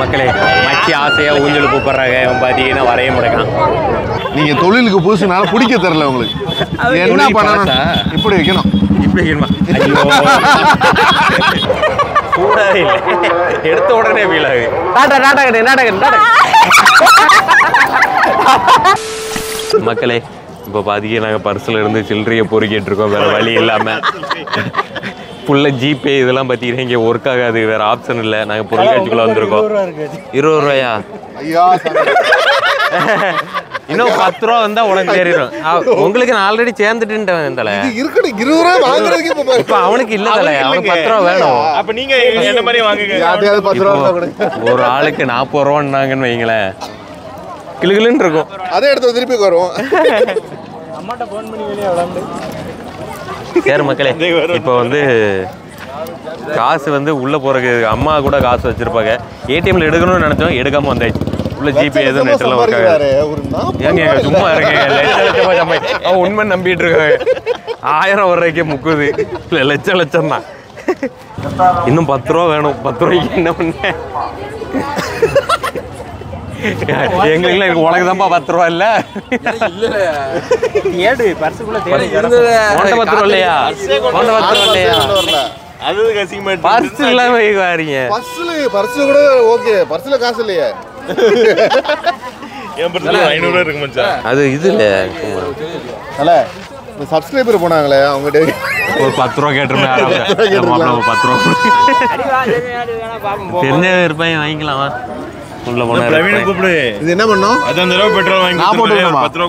மக்களே, மச்சி ஆசையா ஊஞ்சல் கூப்பிடுறாங்க பார்த்தீங்கன்னா வரைய முறைக்கான். நீங்க தொழிலுக்கு புதுசுனால பிடிக்க தெரியல உங்களுக்கு, என்ன பண்ணணும்? இப்படி வைக்கணும், இப்படி வைக்கணுமா? கூடாது, எடுத்த உடனே ஃபீல் ஆகுது. நாடா நாடா கட்டு, நாடா கட்டு. மக்களே இப்போ பாதிக்கே நாங்கள் பர்சில் இருந்து சில்லறையை பொறுக்கிட்டு இருக்கோம், வேறு வழி இல்லாமல். ஃபுல்லாக ஜிபே இதெல்லாம் பார்த்தீங்கன்னா இங்கே ஒர்க் ஆகாது, வேறு ஆப்ஷன் இல்லை. நாங்கள் பொருட்காட்சிக்குள்ளே வந்திருக்கோம். 20 ரூபாயா? இன்னும் 10 ரூபா வந்தா உனக்கு தெரியும். உங்களுக்கு நான் ஆல்ரெடி சேர்ந்துட்டேன் தலை. இப்போ அவனுக்கு இல்லை தலை, அவனுக்கு 10 ரூபா வேணும். அப்போ நீங்கள் ஒரு ஆளுக்கு 40 ரூபான்னாங்கன்னு வைங்களேன், கிளுகிளுன்னு இருக்கும். அதே இடத்துல திருப்பி வரும். அம்மாட்ட ஃபோன் பண்ணி வெளியே விளாண்டு. சரி மக்களே, இப்போ வந்து காசு வந்து உள்ளே போகிறதுக்கு அம்மா கூட காசு வச்சுருப்பாங்க. ஏடிஎம்மில் எடுக்கணும்னு நினச்சோம், எடுக்காமல் வந்தாச்சு. உள்ள ஜிபே எதுவும் நெட்டெல்லாம் இருக்காங்க. ஏங்க சும்மா இருக்கேங்க, லட்சம் அவன் உண்மை நம்பிட்டு இருக்காங்க. 1000 வர்றதுக்கே முக்குது, இல்லை லட்சம் தான். இன்னும் 10 ரூபா வேணும். 10 ரூபாய்க்கு என்ன பண்ண? எங்களுக்கு உலகதான்ப்பா 10 ரூபா இல்ல ஏடு பர்சுக்குள்ள இல்லையா? 10 ரூபா இல்லையா? அது பர்ஸ் இல்லாம வாரீங்க. பர்ஸ் கூட ஓகே, பர்ஸ்ல காசு இல்லையா? என் பர்ஸ்ல 500 இருக்கு மச்சான். அது இது இல்ல அல சப்ஸ்கிரைபர் போனாங்களே, அவங்க ஒரு 10 ரூபா கேட்டிருமே. 10 ரூபா என்ன இருப்பாங்க, வாங்கிக்கலாமா? $100 $110 $120 $140 $130 $140 $140 $150 இன்னும் 10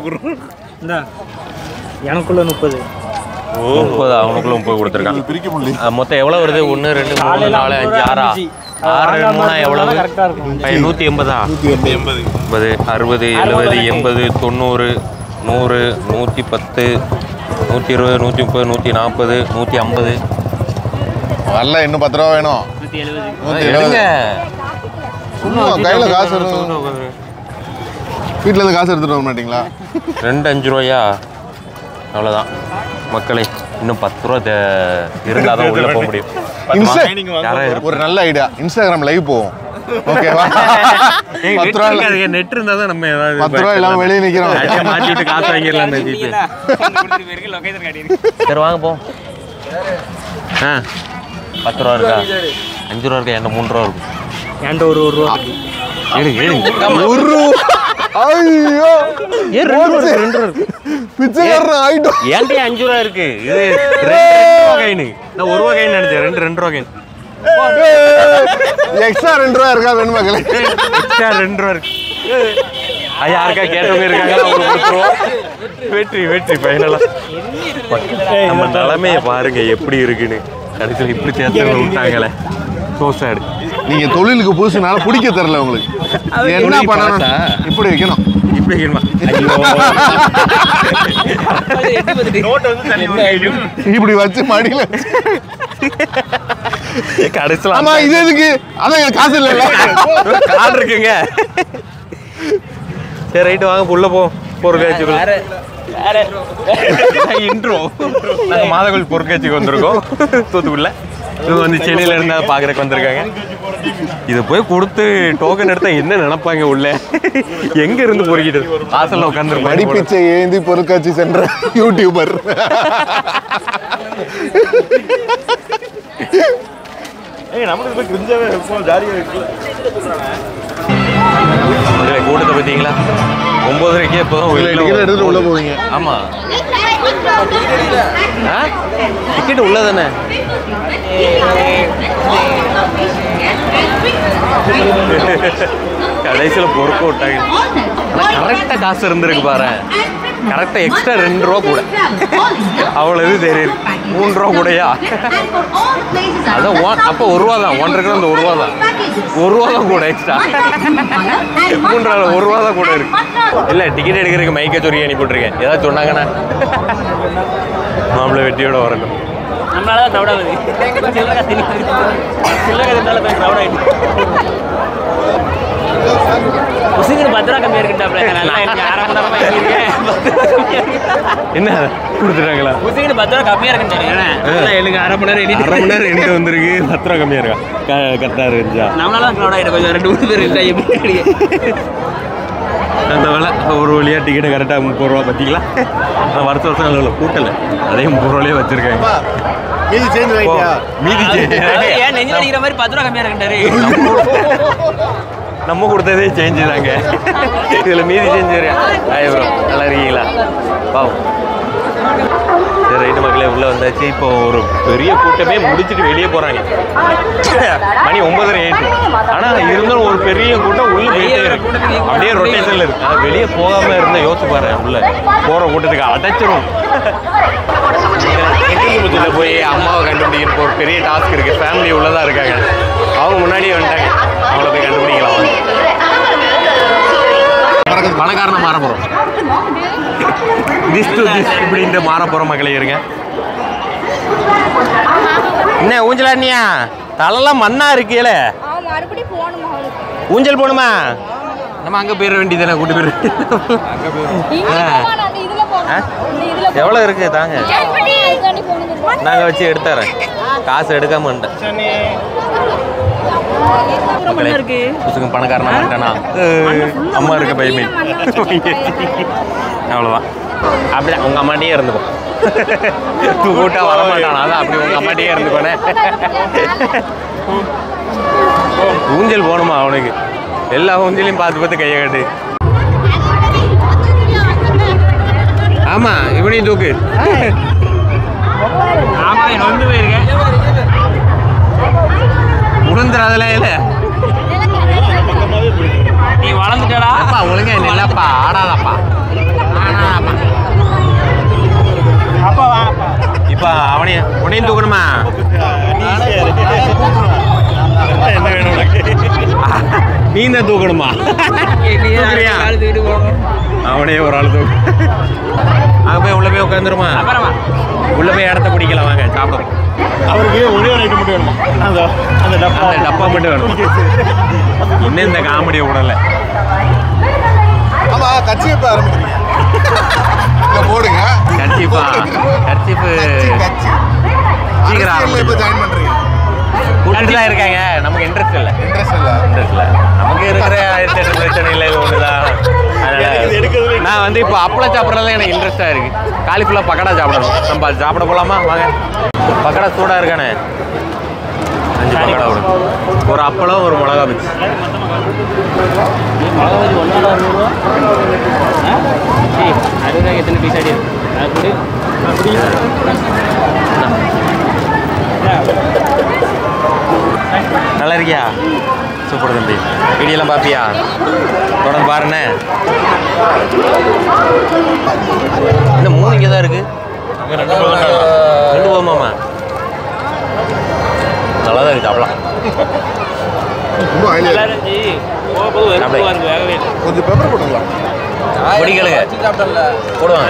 ரூபா வேணும். கையில காசு வீட்டில் இருந்து காசு எடுத்துட்டு வர மாட்டீங்களா? 2 5 ரூபாயா? அவ்வளோதான் மக்களே, இன்னும் 10 ரூபா இருந்தால் உள்ள போக முடியும். ஒரு நல்ல ஐடியா, இன்ஸ்டாகிராம் லைவ் போவோம். ஓகேவா? 10 ரூபா நெட் இருந்தால் தான் நம்ம 10 ரூபா இல்லாமல் வெளியே நிற்கிறோம். மாட்டிட்டு காசு வாங்கிடலாம். சரி வாங்க போ. 10 ரூபா இருக்கா? 5 ரூபா இருக்கா? என்ன 3 ரூபா இருக்கும்? வெற்றி வெற்றி ஃபைனலா. நம்ம நிலைமைய பாருங்க எப்படி இருக்குன்னு. கடைசியில் இப்படி சேர்த்து விட்டாங்களே. நீங்க தொழிலுக்கு புதுசுனால பிடிக்க தெரியல உங்களுக்கு, என்ன பண்ணணும்? இப்படி வைக்கணும், இப்படி வைக்கணுமா? இப்படி வச்சு மடியில கடைசியில் இது எதுக்கு? அதான் காசு இல்லைல்ல, கார்டு இருக்குங்க. சரி ரைட்டு வாங்க, உள்ள போ. பொருட்காட்சிக்குள்ள இன்றோ நாங்க மாதவர்கள் பொருட்காட்சிக்கு வந்திருக்கோம். தூத்துக்குள்ள இவங்க வந்து சென்னையில் இருந்தால் பார்க்குறக்கு வந்திருக்காங்க. இதை போய் கொடுத்து டோக்கன் எடுத்தா என்ன நினைப்பாங்க? உள்ள எங்கே இருந்து பொறுக்கிட்டு வாசலில் உட்காந்து படிப்பிச்சை ஏந்தி பொருட்காட்சி சென்ற யூடியூபர். கூட்டத்தை பார்த்தீங்களா? 9:30க்கே இப்போ தான் உள்ள போவீங்க. ஆமாம், டிக்கெட் உள்ள தானே? கடைசியில் பொறுக்க விட்டாங்க. ஆனால் கரெக்டாக காசு இருந்திருக்கு பாரு. கரெக்டாக எக்ஸ்ட்ரா 2 ரூபா கூட, அவ்வளோ இது தெரியுது. 3 ரூபா கூடயா? அதான் அப்போ 1 ரூபா தான். 1 ரூபா அந்த 1 ரூபா தான், 1 ரூபா தான் கூட எக்ஸ்ட்ரா. 3 ரூபா தான் கூட இருக்கு. இல்லை டிக்கெட் எடுக்கிறதுக்கு மைக்கை சொருக்கி அனுப்பிட்டுருக்கேன். ஏதாவது சொன்னாங்கன்னா மாம்பழ வெட்டியோட வரணும். பத்திரா கம்மியா இருக்கேன். என்ன கொடுத்துட்டாங்களா? புசின்னு 10 ரூபா கம்மியாக இருக்குன்னு எனக்கு அரை மணி நேரம் வந்துருக்கு 10 ரூபா கம்மியாக இருக்கா? கரெக்டாக இருந்துச்சா? நம்மளால கொஞ்சம் 2 பேர் இல்லை எப்படி அந்த வேலை ஒரு வழியாக டிக்கெட்டு கரெக்டாக 30 ரூபா பார்த்திங்களா? நான் வருஷம் நல்ல கூட்டலை அதே 30 ரூபாயே வச்சுருக்கேன். மீதி மாதிரி 10 ரூபா கம்மியாக இருக்குன்றாரு. நம்ம கொடுத்ததே சேஞ்சு தாங்க, இதில் மீதி சேஞ்சு. ஹாய் ப்ரோ, நல்லா இருக்கீங்களா? பாவம். சரி ரைட்டு மக்களே, உள்ளே வந்தாச்சு. இப்போ ஒரு பெரிய கூட்டமே முடிச்சுட்டு வெளியே போகிறாங்க. மணி 9:30 ஆயிடுச்சு. ஆனால் இருந்தாலும் ஒரு பெரிய கூட்டம் உள்ளே போயிட்டே இருக்கு, அப்படியே ரொட்டேஷனில் இருக்குது. ஆனால் வெளியே போகாமல் இருந்தால் யோசிச்சு பாரு, உள்ளே போகிற கூட்டத்துக்கு அடைச்சிரும். போய் அம்மாவை கண்டுபிடிக்கிறப்போ ஒரு பெரிய டாஸ்க் இருக்குது. ஃபேமிலி உள்ளதாக இருக்காங்க, அவங்க முன்னாடியே வந்துட்டாங்க. அவங்கள போய் கண்டுபிடிக்கலாம். பணக்காரனை மாற போகிறோம், திஸ் டு திஸ் இப்படின்ட்டு மாற போகிற மக்களே இருங்க. என்ன ஊஞ்சலா அண்ணியா, தலைலாம் மண்ணாக இருக்கீங்களே, ஊஞ்சல் போகணுமா? நம்ம அங்கே போயிட வேண்டியதானே, கூட்டு போயிட்டு. எவ்வளோ இருக்குது தாங்க, நாங்கள் வச்சு எடுத்துறேன். காசு எடுக்காம பணக்காரனா மாட்டானா? அம்மா இருக்க பையமே அவ்வளோதான். அப்படியே உங்கள் அம்மாட்டையே இருந்துப்போம், கூட்டாக வர மாட்டானா? அதான் அப்படி உங்கள் அம்மாட்டையே இருந்துக்கோனே. ஊஞ்சல் போகணுமா அவனுக்கு? எல்லா ஊஞ்சலையும் பார்த்து கையை கட்டு. ஆமாம், இவனையும் தூக்கு. வந்து போயிருக்கேன் உணர்ந்துடாதல, இல்லை நீ வளர்ந்துட்டா ஒழுங்க இல்லைப்பா, ஆடாதாப்பா ஆடாதாப்பா. இப்போ அவனையும் உனையும் தூக்கணுமா? நீ தான் தூக்கணுமா? அவனையும் ஒரு ஆள் தூக்கு. அங்கே போய் உள்ளே போய் உட்காந்துருமா, உள்ளே போய் இடத்த பிடிக்கலாம். வாங்க சாப்பிடும். அவருக்கு ஒரே ஒரு ஐட்டம் மட்டும் வேணுமா? அந்த டப்பா மட்டும் வேணும். இன்னும் இந்த காமெடியை விடலை. ஆமாம், கட்சிப்பா ஆரம்பிக்கிறீங்க போடுங்க. கட்சிப்பா கட்சிப்பு சீக்கிரம் ஜாயின் பண்ணுறீங்க. கூட்டத்தில் இருக்காங்க, நமக்கு இன்ட்ரெஸ்ட் இல்லை. நமக்கு இருக்கிற பிரச்சனை இல்லை, இது ஒன்று தான். நான் வந்து இப்போ அப்பளம் சாப்பிட்றதுல எனக்கு இன்ட்ரெஸ்ட்டாக இருக்குது. காலிஃப்ளவர் பக்கடா சாப்பிடணும். நம்ம சாப்பிட போகலாமா? வாங்க. பக்கடா சூடாக இருக்கானே, 5 பக்கடா விடும். ஒரு அப்பளம், ஒரு மிளகா பஜ்ஜி. நல்லா இருக்கியா? சூப்பர் தம்பி. வீடியோலாம் பார்ப்பியா? தொடர்ந்து பாருண்ணே. இந்த 3 இங்கே தான் இருக்குது, அங்கே 2 போகுமாம்மா. நல்லா தான் இருக்குது. அப்பலாம் பிடிக்கலுங்க போடுவாங்க.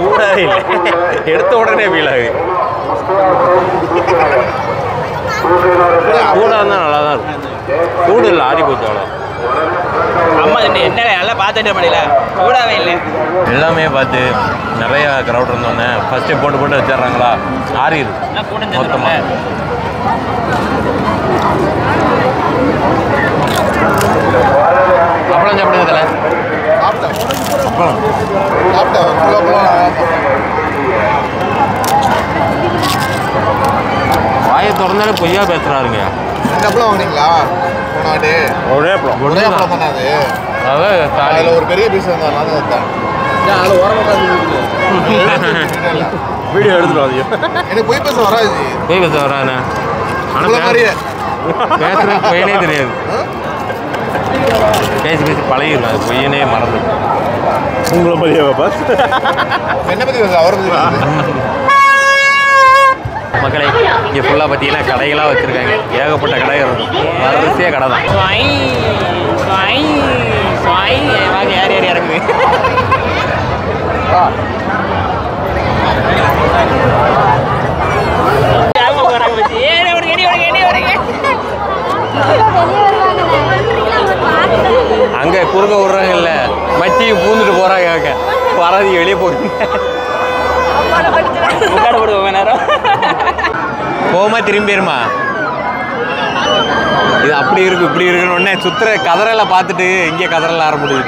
சூடாக இல்லை, எடுத்த உடனே ஃபீல் ஆகுது. சூடாக இருந்தால் நல்லா தான் இருக்கும். சூடு இல்லை, ஆடி போச்சு. அவ்வளோ அம்மா என்ன எல்லாம் பார்த்துட்டு முடியல, சூடாகவே இல்லை. எல்லாமே பார்த்து நிறைய க்ரௌட் இருந்தோடனே ஃபஸ்ட்டு போட்டு வச்சிட்றாங்களா, ஆறிடு மொத்தமாக. அப்பளம் சாப்பிடுங்க. வாயை திறந்தாலே பொய்யா பேசுகிறாருங்க. அப்பளம் வாங்கினீங்களா? ஒரே அப்பளம் பண்ணாது, அதான் ஒரு பெரிய பீஸ் வந்தேன். வீடியோ எடுத்துட்டு எனக்கு பொய் பேச வராது. பொய் பேச வராது, ஆனால் பொய்யனே தெரியாது. பேசி பேசி பழகிடும், அது பொய்யனே மறந்து. உங்களை பற்றியா பாப்பா? என்ன பற்றி பேச அவரை? மக்களை இங்கே ஃபுல்லாக பார்த்தீங்கன்னா கடைகளாக வச்சுருக்காங்க. ஏகப்பட்ட கடை இருக்கும், வரிசையாக கடை தான். யார் யார் இறங்குது? அங்கே குறுக்க விடுறாங்கல்ல, மச்சி பூந்துட்டு போகிறாங்க. வராது வெளியே போகுது உட்காட போடுவோம் நேரம் போமா திரும்பிடுமா. இது அப்படி இருக்கு இப்படி இருக்குன்னு உடனே சுத்துற கதறலை பார்த்துட்டு இங்கே கதறலை ஆரம்பிடுது.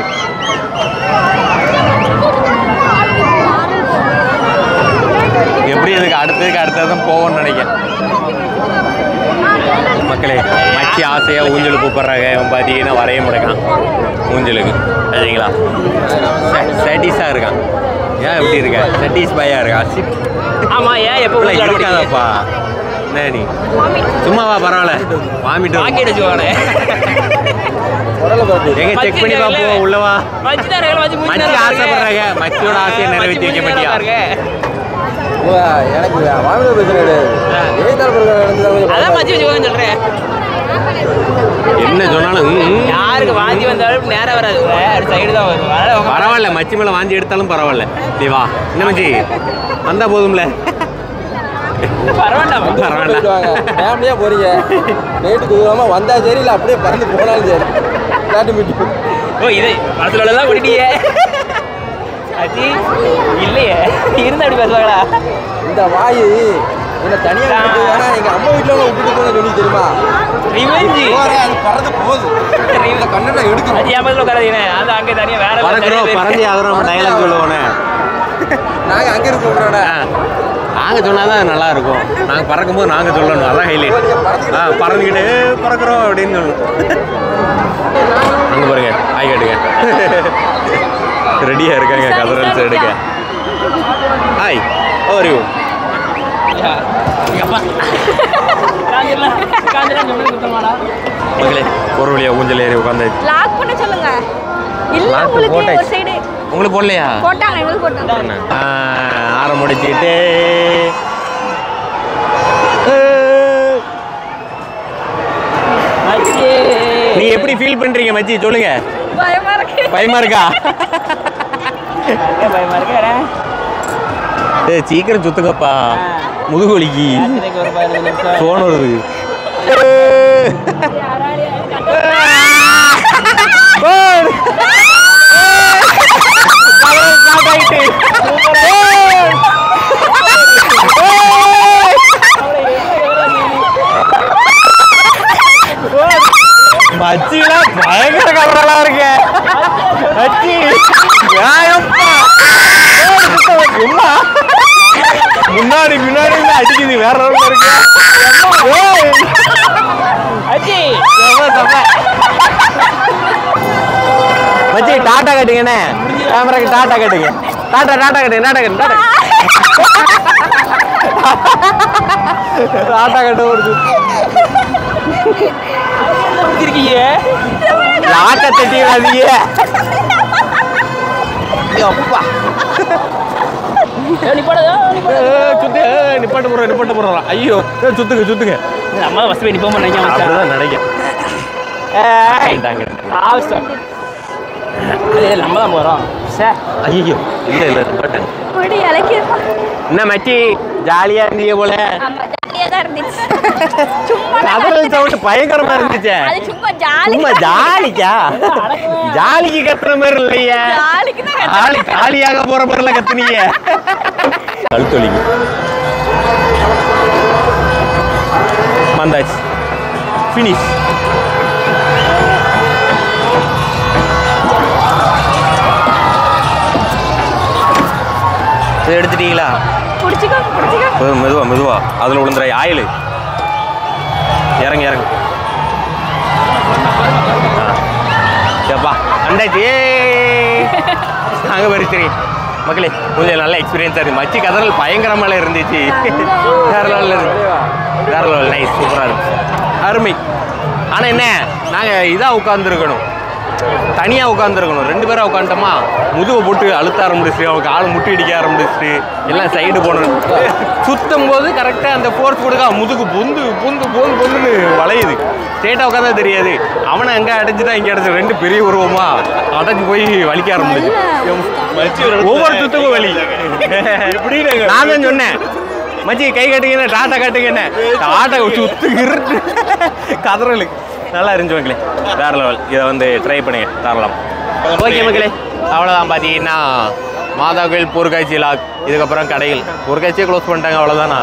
எப்படி இதுக்கு அடுத்ததுக்கு அடுத்ததும் போவோம்னு நினைக்கிறேன். மக்களே மச்சி ஆசையாக ஊஞ்சல் கூப்பிட்றாங்க. இவன் பார்த்தீங்கன்னா வரைய முடைக்கான் ஊஞ்சலுக்கு சரிங்களா. சட்டீஸாக இருக்கான். ஏன் எப்படி இருக்கா சட்டீஸ் பாயாக இருக்கா? ஆமாம் ஏன் எப்போ இருக்காதப்பா நீ சும்மாவா பரவாயில்ல வாமிட்டு எங்க செக் பண்ணி பார்ப்போம் உள்ளவா. மச்சி ஆசைப்படுறாங்க. மச்சியோட ஆசையை நிறைவேற்றி வைக்க மாட்டியா? எனக்கு என்ன சொன்னாலும் யாருக்கு வாந்தி வந்தாலும் நேரம் வராது சைடு தான் வரும். பரவாயில்ல மச்சி மேல வாந்தி எடுத்தாலும் பரவாயில்ல நீ வா. என்ன மச்சி வந்தா போதும்ல பரவாயில்ல போறீங்க நைட்டு தூரமா வந்தா சரி இல்லை அப்படியே பறந்து போனாலும் சரி விளையாட்டு மீட்டு ஓ இது படத்துல தான் ஓடிட்டியே அச்சி இல்லையே இருந்தா அப்படி பேசுவாங்களா? இந்த வாயு என்ன தனியாக வேணா எங்கள் அம்மா வீட்டில் உள்ள விட்டுட்டு போன சொல்லி தெரியுமா ரிவெஞ்சி அது பறந்து போகுது இந்த கண்ணனை எடுக்கணும் அது ஏமாதிரி உட்காரீங்க அது அங்கே தனியாக வேற பறந்து ஆகிறோம் டைலாக் சொல்லுவோண்ணே நாங்கள் அங்கே இருக்க விட்றோட நாங்கள் சொன்னால் தான் நல்லா இருக்கும். நாங்கள் பறக்கும்போது நாங்கள் சொல்லணும் அதான் ஹைலைட். பறந்துக்கிட்டே பறக்கிறோம் அப்படின்னு சொல்லணும். அங்கே பாருங்க ஆய் கேட்டுங்க ரெடியாக இருக்காங்க கதரல்ஸ் எடுக்க. ஹாய் ஓரி உங்களே ஒரு வழியா ஊஞ்சல் ஏறி உட்காந்து உங்களுக்கு போடலையா? ஆற முடிச்சுக்கிட்டு நீ எப்படி ஃபீல் பண்றீங்க மச்சி சொல்லுங்க? பயமா இருக்கா? பயமா இருக்கா? சீக்கிரம் சுத்துங்கப்பா முதுகுலிக்கு போன் வருது. மச்சியில பயங்கர கவரலா இருக்க மச்சி முன்னாடி முன்னாடி அடிக்குது வேற அளவுக்கு இருக்கு. மச்சி டாட்டா கட்டுங்கண்ணே கேமராக்கு டாட்டா கட்டுங்க டாட்டா டாட்டா கட்டுங்க டாட்டா கட்டுங்க டாட்டா கட்ட வருது டாட்டா தட்டிடாதீங்க அப்பா நிப்பாட்டு போற நிப்பாட்டு போடுறா ஐயோ சுத்துங்க சுத்துங்க நம்ம வசதி போய் நிப்போம் நினைக்கிறேன் நினைக்கிறேன் நம்ம தான் போறோம் சார். ஐயோ இல்லை இல்லை நிப்பாட்டாங்க. என்ன மச்சி ஜாலியா இருந்தீங்க போல? பயங்கரமா இருந்துச்சு ஜாலிக்கு கத்துற மாதிரி இல்லையா? காலியாக போற மாதிரிலாம் கத்துனீங்க கழுத்தொலிக்கு வந்தாச்சு பினிஷ். எடுத்துட்டீங்களா? மெதுவா மெதுவா அதுல விழுந்துற ஆயில் இறங்க இறங்க ஏப்பா அண்டாச்சு அங்க பறிச்சு. மக்களே கொஞ்சம் நல்ல எக்ஸ்பீரியன்ஸா இருக்கு. மச்சி கதறல் பயங்கரமால இருந்துச்சு வேற லெவல்ல இருக்கு வேற லெவல் நைஸ் சூப்பரா இருக்கு அருமை. ஆனா என்ன நாங்க இதா உட்கார்ந்துருக்கணும் தனியா உட்காந்துருக்கணும். ரெண்டு பேரும் உட்காந்துட்டோமா முதுவை போட்டு அழுத்த ஆரம்பிச்சு அவனுக்கு ஆள் முட்டி அடிக்க ஆரம்பிச்சு எல்லாம் சைடு போனோம் சுத்தும் போது கரெக்டாக அந்த ஃபோர்ஸ் கொடுக்க முதுகு பொந்து பொந்து பொந்து பொந்துன்னு வளையுது. ஸ்டேட்டாக உட்காந்தா தெரியாது அவனை அங்கே அடைஞ்சிட்டா இங்கே அடைச்சி ரெண்டு பெரிய உருவமா அடைஞ்சு போய் வலிக்க ஆரம்பிச்சு ஒவ்வொரு சுத்துக்கும் வலி. எப்படி நான் தான் சொன்னேன் மச்சி கை காட்டுங்க டாட்டா காட்டுங்க டாட்டா சுத்து இருட்டு கதறலுக்கு நல்லா இருந்துச்சு. மக்களே வேறு லெவல் இதை வந்து ட்ரை பண்ணுங்க தாராளம். ஓகே மக்களே அவ்வளோதான். பார்த்தீங்கன்னா மாதா கோயில் பூர்காய்ச்சி லாக். இதுக்கப்புறம் கடைகள் பூர்காய்ச்சியே க்ளோஸ் பண்ணிட்டாங்க, அவ்வளோதானா?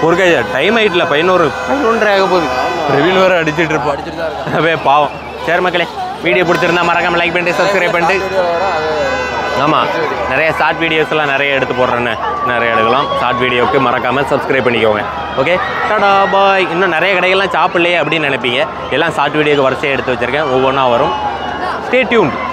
பூர்காய்ச்சி டைம் ஆகிட்டில் 11 ஆக போகுது. ரிவியூ வேறு அடிச்சுட்டு இருப்போம், அடிச்சுட்டு பாவம். சரி மக்களே, வீடியோ பிடிச்சிருந்தா மறக்காமல் லைக் பண்ணிட்டு சப்ஸ்கிரைப் பண்ணிட்டு, ஆமாம் நிறைய ஷார்ட் வீடியோஸ்லாம் நிறைய எடுத்து போடுறேன்னு, நிறைய எடுக்கலாம். ஷார்ட் வீடியோவுக்கு மறக்காமல் சப்ஸ்கிரைப் பண்ணிக்கோங்க. Okay, tata bye. இன்னும் நிறைய கடைகள்லாம் சாப்பிட்லையே அப்படின்னு நினைப்பீங்க, எல்லாம் ஷார்ட் வீடியோக்கு வரிசையாக எடுத்து வச்சுருக்கேன், ஒவ்வொன்றா வரும். Stay tuned.